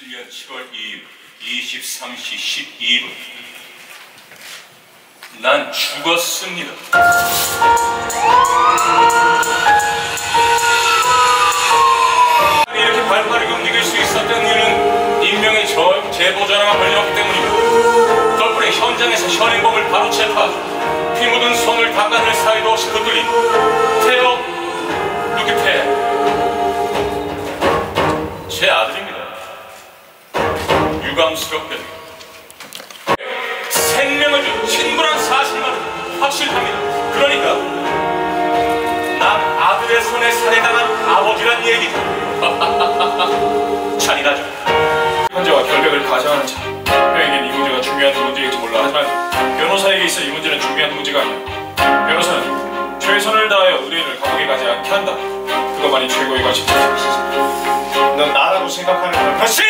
2017년 7월 2일 23시 12분 난 죽었습니다. 이렇게 발빠르게 움직일 수 있었던 이유는 인명의 제보자라만 걸렸기 때문이고 덕분에 현장에서 현행범을 바로 체포하고 피 묻은 손을 닦아낼 사이로 그들이 테러 루키패 제 아들입니다. 유감스럽게도 생명을 준 친구란 사실만은 확실합니다. 그러니까 난 아들의 손에 살해당한 아버지란 얘기죠. 잔인하죠. 현재와 결백을 가정하는 차 형에겐 이 문제가 중요한 문제일지 몰라. 하지만 변호사에게 있어 이 문제는 중요한 문제가 아니야. 변호사는 최선을 다하여 의뢰인을 감옥에 가지 않게 한다. 그것만이 최고의 관심사입니다. 넌 나라고 생각하는 거야. 그렇지!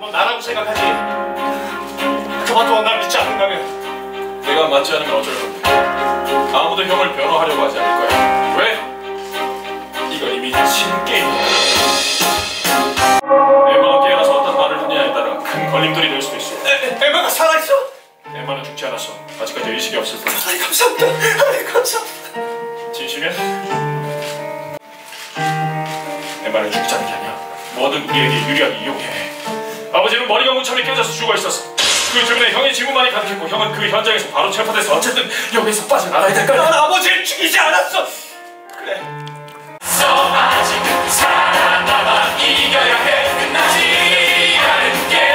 넌 나라고 생각하지. 그만 또한 날 믿지 않는다면 내가 맞지 않으면 어쩔 건데 아무도 형을 변호하려고 하지 않을 거야. 왜? 이건 이미 신게임이야. 에마가 깨어나서 어떤 말을 하느냐에 따라 큰 걸림돌이 될 수도 있어. 에마가 살아있어? 에마는 죽지 않았어. 아직까지 의식이 없을 뿐. 아이 감사합니다. 아이 감사합니다. 진심이야? 에마는 죽지 않게 하냐. 뭐든 우리에게 유리하게 이용해. 아버지는 머리가 무참히 깨져서 죽어있었어. 그 주변에 형의 지문만이 가득했고 형은 그 현장에서 바로 체포돼서 어쨌든 여기서 빠져나가야 될 거야. 난 아버지를 죽이지 않았어. 그래 아직은 살아남아 이겨야 해. 끝나지 않은 게임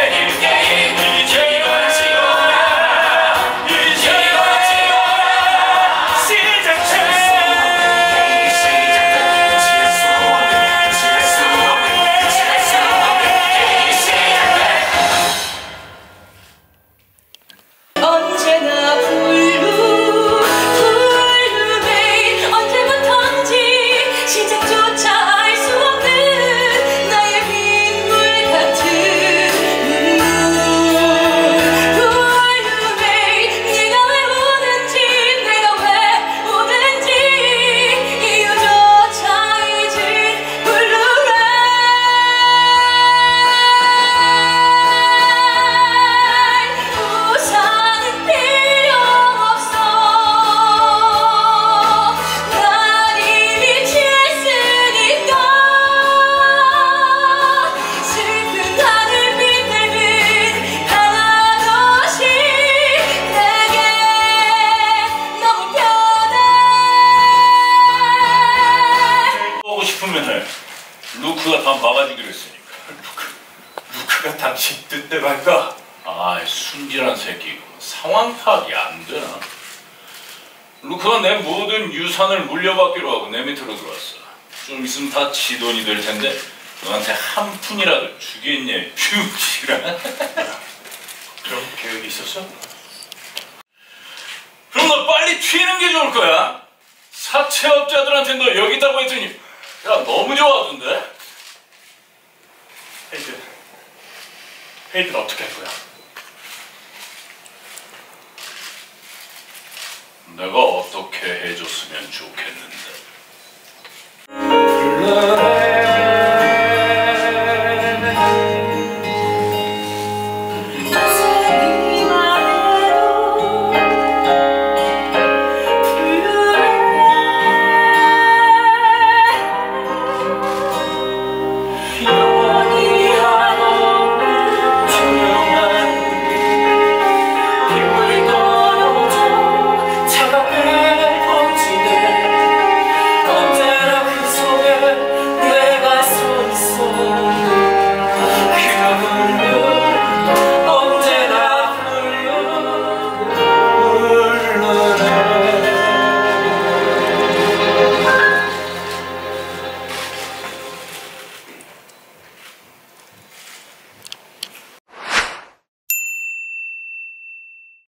루크가 다 막아주기로 했으니까. 루크가 당신 뜻대로 할까? 아이 순진한 새끼고 상황 파악이 안 되나? 루크가 내 모든 유산을 물려받기로 하고 내 밑으로 들어왔어. 좀 있으면 다 지 돈이 될 텐데 너한테 한 푼이라도 주겠냐? 퓨지라. 그런 계획이 있었어? 그럼 너 빨리 튀는 게 좋을 거야. 사채업자들한테 너 여기 있다고 했더니 야 너무 좋아하던데? 헤이든 어떻게 할 거야? 내가 어떻게 해줬으면 좋겠는데.